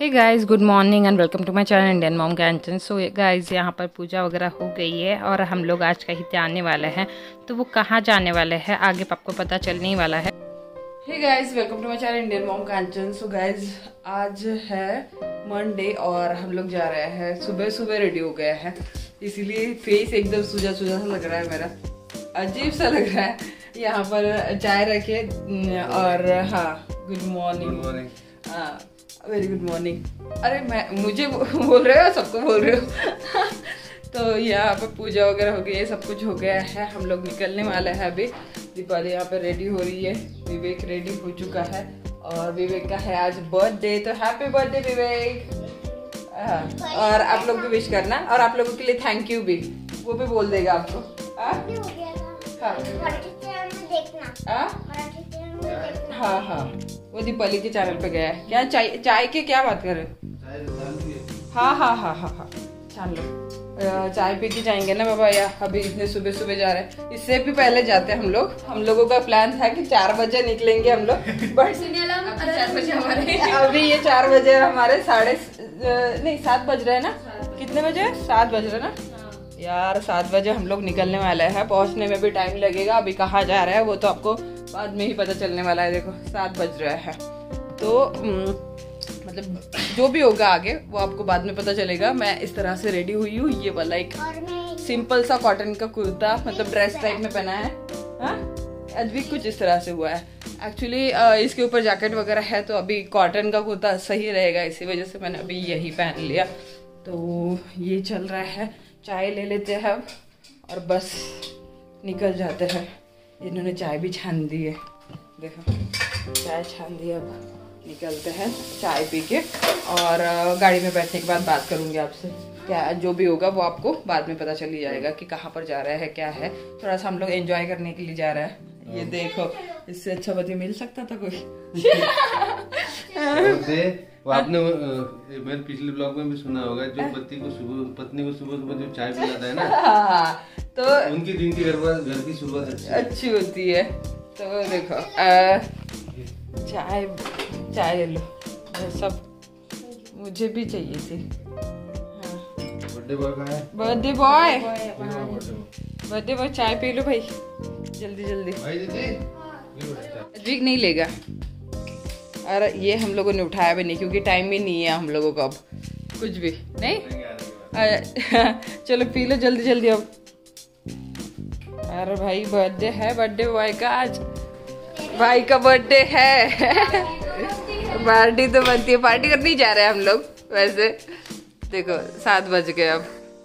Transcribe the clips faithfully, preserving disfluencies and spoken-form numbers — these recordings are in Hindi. Hey guys, good morning and welcome to my channel Indian mom Kanchan. So guys, यहाँ पर पूजा वगैरह हो गई है और हम लोग आज कहीं जाने वाले हैं, तो वो कहाँ जाने वाले हैं आगे आपको पता चलने ही वाला है। Hey guys, welcome to my channel Indian mom Kanchan. So guys, आज है मंडे और हम लोग जा रहे हैं, सुबह सुबह रेडी हो गया है, इसीलिए फेस एकदम सूजा सूजा सा लग रहा है, मेरा अजीब सा लग रहा है। यहाँ पर चाय रखे और हाँ, गुड मॉर्निंग, हाँ वेरी गुड मॉर्निंग। अरे मैं मुझे बोल रहे हो, सबको बोल रहे हो। तो यहाँ पर पूजा वगैरह हो गई है, सब कुछ हो गया है, हम लोग निकलने वाले हैं। अभी दीपाली यहाँ पर रेडी हो रही है, विवेक रेडी हो चुका है और विवेक का है आज बर्थडे, तो हैप्पी बर्थडे विवेक। और आप लोग भी विश करना और आप लोगों के लिए थैंक यू भी, वो भी बोल देगा आपको। हाँ हाँ, वो दीपाली के चैनल पे गया है क्या? चाय चाय के क्या बात कर रहे? हाँ हाँ हाँ हाँ हाँ, चलो चाय पी के जाएंगे ना बाबा, या अभी इतने सुबह सुबह जा रहे हैं, इससे भी पहले जाते हैं हम लोग। हम लोगों का प्लान था कि चार बजे निकलेंगे हम लोग, बट अभी, अभी ये चार बजे हमारे साढ़े नहीं सात बज रहे हैं ना, कितने बजे? सात बज रहे ना यार, सात बजे हम लोग निकलने वाले हैं, पहुँचने में भी टाइम लगेगा। अभी कहाँ जा रहा है वो तो आपको बाद में ही पता चलने वाला है। देखो सात बज रहा है, तो मतलब जो भी होगा आगे वो आपको बाद में पता चलेगा। मैं इस तरह से रेडी हुई हूँ, ये वाला एक सिंपल सा कॉटन का कुर्ता मतलब ड्रेस टाइप में पहना है। हाँ, अद्विक कुछ इस तरह से हुआ है एक्चुअली, इसके ऊपर जैकेट वगैरह है, तो अभी कॉटन का कुर्ता सही रहेगा, इसी वजह से मैंने अभी यही पहन लिया। तो ये चल रहा है, चाय ले लेते हैं और बस निकल जाते हैं। इन्होंने चाय भी छान दी है, देखो चाय छान दी है, अब निकलते हैं चाय पी के और गाड़ी में बैठने के बाद बात करूँगी आपसे। क्या जो भी होगा वो आपको बाद में पता चली जाएगा कि कहाँ पर जा रहा है, क्या है। थोड़ा सा हम लोग एंजॉय करने के लिए जा रहा है। ये देखो, इससे अच्छा पति मिल सकता था कोई? वो आपने मेरे पिछले ब्लॉग में भी सुना होगा, जो पति को सुबह पत्नी को सुबह सुबह जो चाय पिलाता है ना, तो उनकी दिन की घर की शुरुआत अच्छी अच्छी होती है। तो देखो आ, चाय चाय लो, सब मुझे भी चाहिए थी। हाँ, बर्थडे बॉय कहाँ है? बर्थडे बॉय बर्थडे बॉय चाय पी लो भाई, जल्दी जल्दी भाई। दीदी नहीं लेगा, और ये हम लोगों ने उठाया भी नहीं क्योंकि टाइम भी नहीं है हम लोगों को, अब कुछ भी नहीं, नहीं। चलो पी लो जल्दी जल्दी अब। अरे भाई बर्थडे है, बर्थडे बॉय का आज, भाई का बर्थडे है, पार्टी तो बनती है, पार्टी करने जा रहे हैं हम लोग। वैसे देखो सात बज गए, अब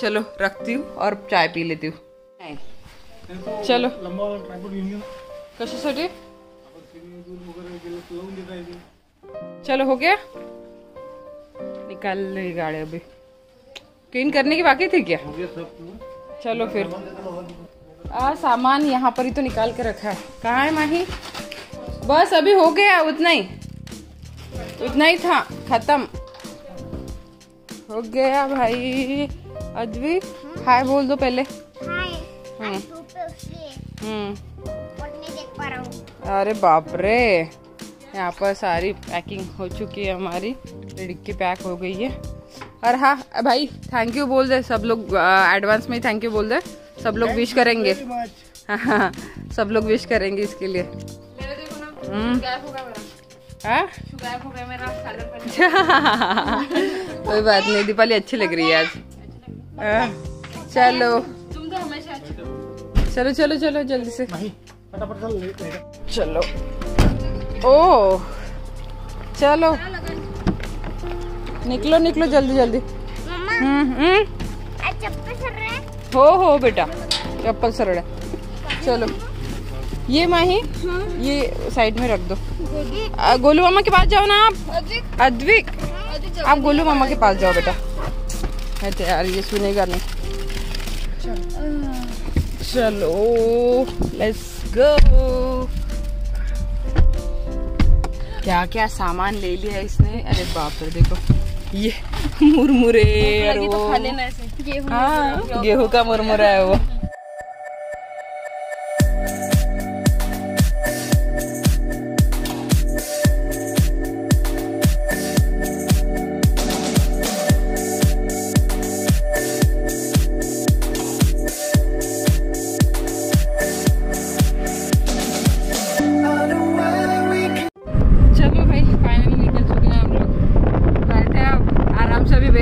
चलो रखती हूँ और चाय पी लेती हूँ। चलो कशा साठी, चलो हो गया, निकाल ली गाड़ी, अभी क्लीन करने की बाकी थी क्या? चलो फिर आ, सामान यहाँ पर ही तो निकाल के रखा है, कहाँ है माही? बस अभी हो गया, उतना ही उतना ही था, खत्म हो गया भाई। अद्विक हाय बोल दो पहले। अरे बाप रे, यहाँ पर सारी पैकिंग हो चुकी है हमारी, डिक्की पैक हो गई है। और हाँ भाई, थैंक यू बोल दे सब लोग, एडवांस में थैंक यू बोल दे, सब लोग विश करेंगे। हाँ, सब लोग विश करेंगे इसके लिए। कोई बात नहीं, दीपाली अच्छी लग रही है आज। चलो चलो चलो चलो जल्दी से, चलो ओ चलो निकलो निकलो जल्दी जल्दी। चप्पल सड़ रहा है। हो हो बेटा, चप्पल सड़ रहा है। चलो ये माही, ये साइड में रख दो। गोलू मामा के पास जाओ ना आप, अद्विक आप गोलू मामा के पास जाओ बेटा। है यार, ये सुनेगा नहीं। चलो लेट्स गो। क्या क्या सामान ले लिया है इसने, अरे बाप रे। देखो ये मुरमुरे, अरे वो हाँ गेहूं का मुरमुरा है वो।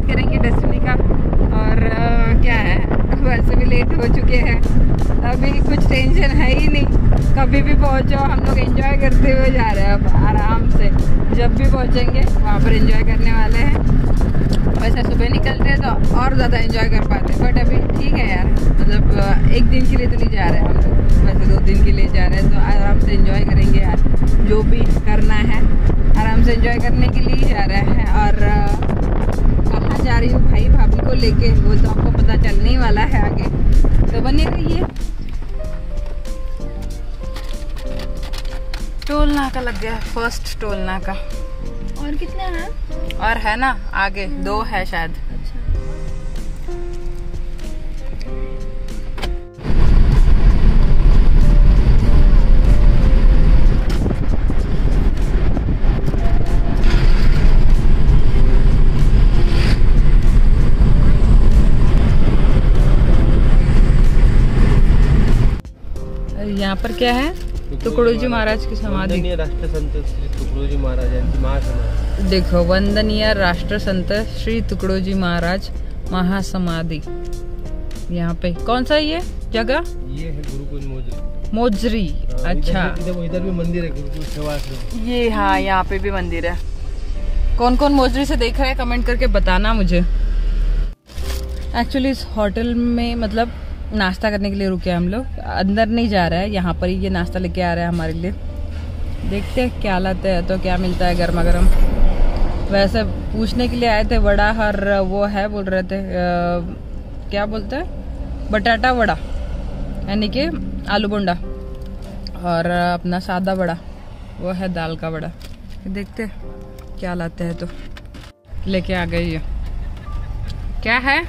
वेट करेंगे डेस्टिनी का। और uh, क्या है, वैसे भी लेट हो चुके हैं, अभी कुछ टेंशन है ही नहीं, कभी भी पहुँच जाओ। हम लोग एंजॉय करते हुए जा रहे हैं, अब आराम से जब भी पहुँचेंगे वहाँ पर एंजॉय करने वाले हैं। वैसे सुबह निकलते हैं तो और ज़्यादा एंजॉय कर पाते, बट अभी ठीक है यार, मतलब एक दिन के लिए तो नहीं जा रहे हैं हम लोग, वैसे दो दिन के लिए जा रहे हैं, तो आराम से एंजॉय करेंगे यार। जो भी करना है आराम से एंजॉय करने के लिए जा रहे हैं। और कहाँ जा रही हूँ भाई भाभी को लेके, वो तो आपको पता चलने वाला है आगे, तो बने रहिए। टोल नाका लग गया, फर्स्ट टोल नाका। और कितने हैं? और है ना आगे दो है शायद। अच्छा। यहाँ पर क्या है, तुकडोजी महाराज की समाधि। वंदनीय राष्ट्र संत श्री तुकडोजी महाराज यांची महासमाधी। देखो, वंदनीय राष्ट्र संत श्री तुकडोजी महाराज महासमाधि। यहाँ पे कौन सा ये जगह? ये है गुरुकुल मोजरी। मोजरी, अच्छा। इधर भी मंदिर है गुरुकुल सेवा आश्रम। ये हाँ, यहाँ पे भी मंदिर है। कौन कौन मोजरी से देख रहे हैं कमेंट करके बताना मुझे। एक्चुअली इस होटल में मतलब नाश्ता करने के लिए रुके हम लोग, अंदर नहीं जा रहा है, यहाँ पर ही ये नाश्ता लेके आ रहा है हमारे लिए। देखते हैं क्या लाते हैं, तो क्या मिलता है गर्मा गर्म। वैसे पूछने के लिए आए थे वड़ा, हर वो है बोल रहे थे आ, क्या बोलते हैं, बटाटा वड़ा यानी कि आलू बोंडा, और अपना सादा वड़ा वो है दाल का वड़ा। देखते हैं क्या लाते हैं, तो लेके आ गई है। क्या है?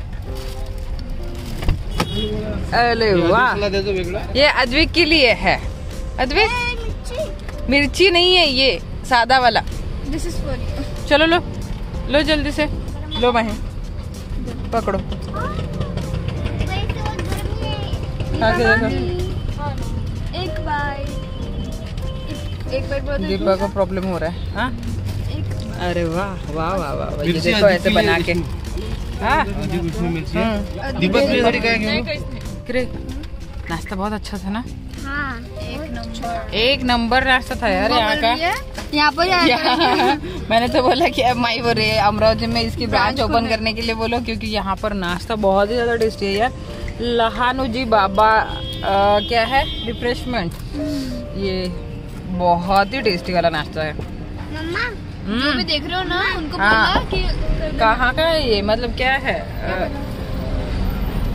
अरे वाह, ये अद्विक के लिए है। अद्विक, मिर्ची नहीं है ये, सादा वाला। This is for you. चलो लो लो जल्दी से लो, माही पकड़ो आगे देखो। एक बाइट, एक बाइट। दीपा को प्रॉब्लम हो रहा है। हाँ, अरे वाह वाह वाह वाह, ये देखो ऐसे बना के। हाँ, नाश्ता बहुत अच्छा था ना। हाँ, एक नंबर, एक नंबर नाश्ता था यार यहाँ का। यहाँ पर मैंने तो बोला कि अब माई बोल रही है अमरावती में इसकी ब्रांच ओपन करने के लिए बोलो, क्योंकि यहाँ पर नाश्ता बहुत ही ज्यादा टेस्टी है यार। लहानूजी बाबा आ, क्या है रिफ्रेशमेंट, ये बहुत ही टेस्टी वाला नाश्ता है। जो भी देख रहे हो ना उनको बोला कि कहाँ का है ये, मतलब क्या है, आ,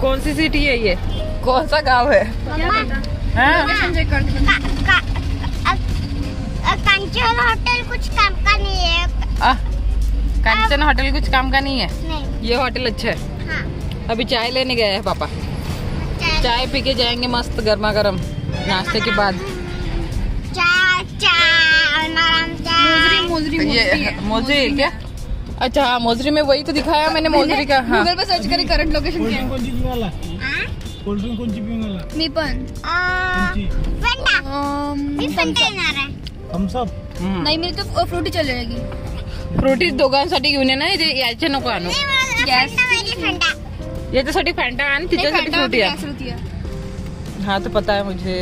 कौन सी सिटी है ये, कौन सा गांव है। कंचन होटल कुछ काम का नहीं है। कंचन होटल कुछ काम का नहीं है, नहीं। ये होटल अच्छा है। हाँ। अभी चाय लेने गए हैं पापा, चाय, चाय पी के जाएंगे मस्त गर्मा गर्म नाश्ते के बाद। मोजरी, मोजरी, मोजरी है क्या? अच्छा हाँ, मोजरी में वही तो दिखाया मैंने, मोजरी का। हाँ, गूगल पे सर्च करें करंट लोकेशन क्या है। कोल्ड ड्रिंक कौन सी पीने वाला? निपन फंटा हम सब नाही, मेरी तो फ्रूटी चल जाएगी। फ्रूटी दोघांसाठी घेऊन ये ना, याचे नको आणू, याच्यासाठी फंटा आण, तिच्यासाठी फ्रूटी आहे। हाँ तो पता है मुझे।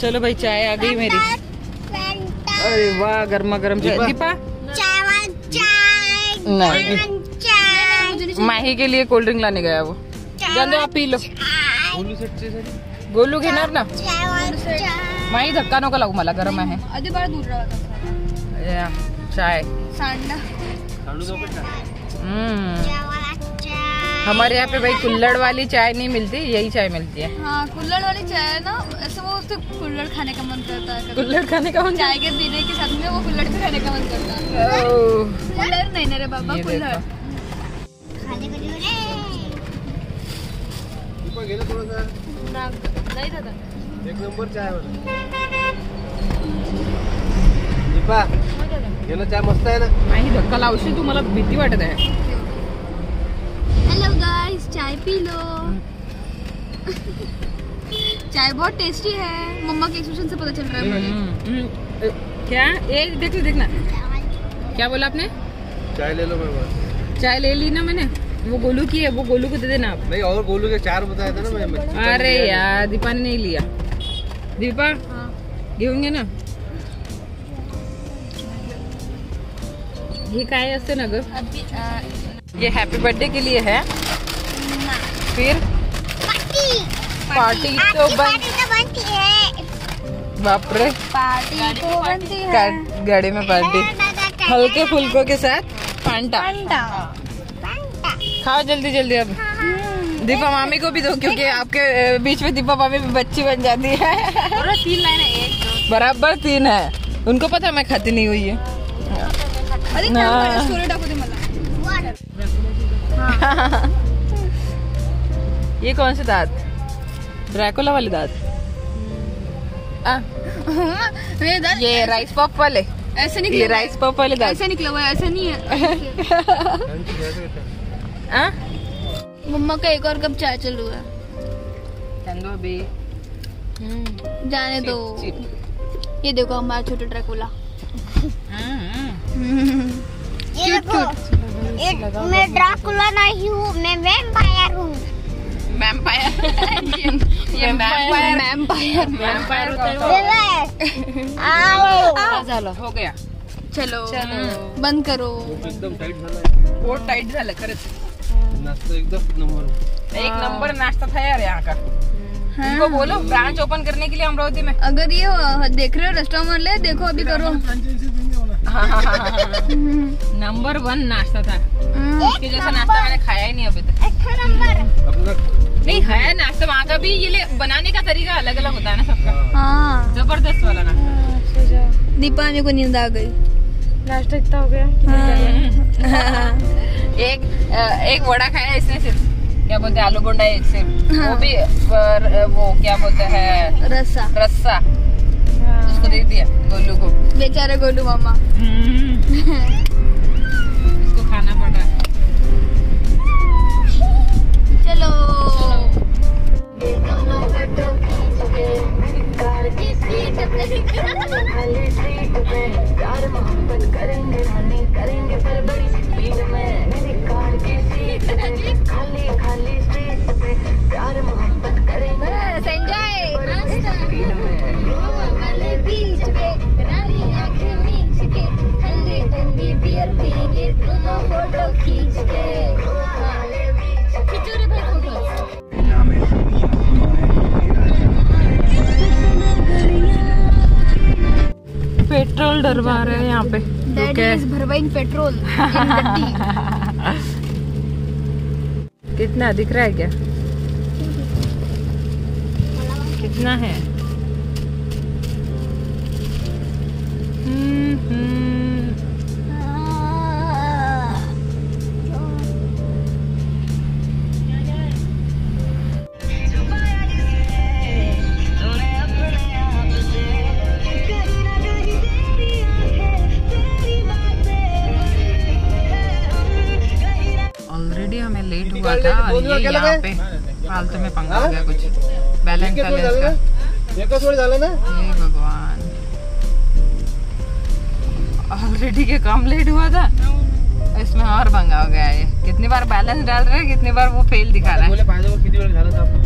चलो भाई, चाय आ गई मेरी। अरे वाह, गर्मा गर्म चाय। दीपा चाय नहीं, माही के लिए कोल्ड ड्रिंक लाने गया वो, जाने आप पी लो। गोलू घेणार ना? माही धक्का नको लागू, मला गरम आहे। चाय हमारे यहाँ पे भाई कुल्लड़ वाली चाय नहीं मिलती, यही चाय मिलती है। हाँ, कुल्लड़ वाली चाय है ना, ऐसे वो उससे कुल्लड़ खाने का मन करता है। कुल्लड़ खाने का मन, चाय के पीने के साथ में वो कुल्लड़ खाने का मन करता है। कुल्लड़ नहीं ना रे बाबा, कुल्लड़ खाने का जो है। ऊपर गेलो थोड़ा सा ना, नहीं था एक नंबर चाय वाला। दीपा गेलो, चाय मस्त आहे ना? नाही, धक्का लावशी तू, मला भीती वाटत आहे। हेलो गाइस, चाय पी लो। चाय बहुत टेस्टी है, मम्मा के एक्सप्रेशन से पता चल रहा है। मुझे क्या, एक देखो देखना, क्या बोला आपने? चाय ले लो। मैं चाय ले ली ना मैंने, वो गोलू की है, वो गोलू को दे देना आप। नहीं, और गोलू के चार बताया था ना मैंने। अरे यार दीपा ने नहीं लिया। दीपा घेऊंगे ना ये काय असते ना ग, ये हैप्पी बर्थडे के लिए है। फिर पार्टी तो बनती है, बाप रे पार्टी तो बनती है गाड़ी में, पार्टी हल्के फुल्कों के साथ फांटा। खाओ जल्दी जल्दी अब। दीपा मामी को भी दो क्योंकि आपके बीच में दीपा मामी भी बच्ची बन जाती है। तीन लाइन है, बराबर तीन है, उनको पता मैं खाती नहीं हुई है। ये कौन से दांत? ड्रैकुला वाले दांत? मेरे दांत ये राइस पॉप वाले ऐसे निकले, ये राइस पॉप वाले दांत ऐसे निकला हुआ है, ऐसा नहीं है। मम्मा का एक और कप चाय चल रहा है, जाने दो। ये देखो हमारा छोटा ड्रैकुला। ये देखो, मैं ड्रैकुला नहीं हूँ, मैं वैम्पायर हूँ। वैम्पायर ये वैम्पायर वैम्पायर वैम्पायर होते हो। हो गया, चलो बंद करो, एकदम टाइट झाला, बहुत टाइट झाला खरंच। नाश्ता एकदम नंबर, एक नंबर नाश्ता था यार यहाँ का। इनको बोलो ब्रांच ओपन करने के लिए अमरावती में। अगर ये देख रहे हो रेस्टोरेंट ले, देखो अभी करो। हाँ हाँ हाँ हाँ नंबर वन नाश्ता था, इसके जैसा नाश्ता मैंने खाया ही नहीं अभी तक। अच्छा नंबर नहीं है नाश्ता वहाँ का भी, ये बनाने का तरीका अलग अलग होता है ना सबका। हाँ जबरदस्त वाला नाश्ता। दीपा मेरे को नींद आ गई, नाश्ता इतना हो गया। हाँ। एक एक वड़ा खाया इसने, सिर्फ क्या बोलते हैं आलू बोंडा एक सिर्फ, वो भी वो क्या बोलते हैं रस्सा, रस्सा उसको दे दिया गोलू को, बेचारा गोलू मामा। इसको खाना पड़ रहा है। चलो पेट्रोल डलवा रहे हैं यहाँ पे, भरवाइन पेट्रोल। कितना दिख रहा है क्या, कितना है? हम्म पे फालतू में पंगा हो गया, कुछ बैलेंस कर ले इसका। देखो थोड़ी डाले ना, हे भगवान ऑलरेडी के काम लेट हुआ था, इसमें और पंगा हो गया। ये कितनी बार बैलेंस डाल रहे हैं, कितनी बार वो फेल दिखा रहा है। बोले फायदा वो कितनी बार डाला था आपको।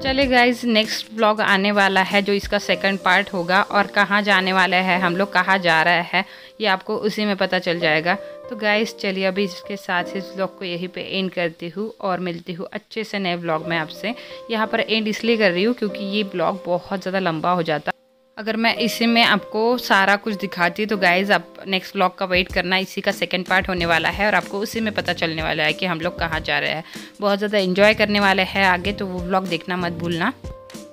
चलिए गाइज, नेक्स्ट व्लॉग आने वाला है जो इसका सेकंड पार्ट होगा, और कहाँ जाने वाला है हम लोग, कहाँ जा रहा है ये आपको उसी में पता चल जाएगा। तो गाइज चलिए अभी इसके साथ इस व्लॉग को यहीं पे एंड करती हूँ और मिलती हूँ अच्छे से नए व्लॉग में आपसे। यहाँ पर एंड इसलिए कर रही हूँ क्योंकि ये व्लॉग बहुत ज़्यादा लंबा हो जाता, अगर मैं इसी में आपको सारा कुछ दिखाती तो गाइज़ आप नेक्स्ट व्लॉग का वेट करना, इसी का सेकंड पार्ट होने वाला है और आपको उसी में पता चलने वाला है कि हम लोग कहाँ जा रहे हैं। बहुत ज़्यादा एंजॉय करने वाले हैं आगे, तो वो व्लॉग देखना मत भूलना।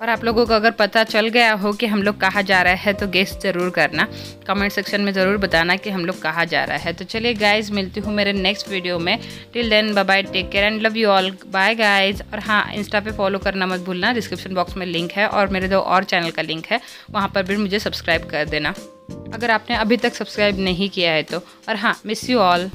और आप लोगों को अगर पता चल गया हो कि हम लोग कहाँ जा रहे हैं तो गेस ज़रूर करना, कमेंट सेक्शन में ज़रूर बताना कि हम लोग कहाँ जा रहा है। तो चलिए गाइज़, मिलती हूँ मेरे नेक्स्ट वीडियो में। Till then bye bye, take care and love you all, bye guys. और हाँ, इंस्टा पे फॉलो करना मत भूलना, डिस्क्रिप्शन बॉक्स में लिंक है और मेरे दो और चैनल का लिंक है, वहाँ पर भी मुझे सब्सक्राइब कर देना अगर आपने अभी तक सब्सक्राइब नहीं किया है तो। और हाँ, मिस यू ऑल।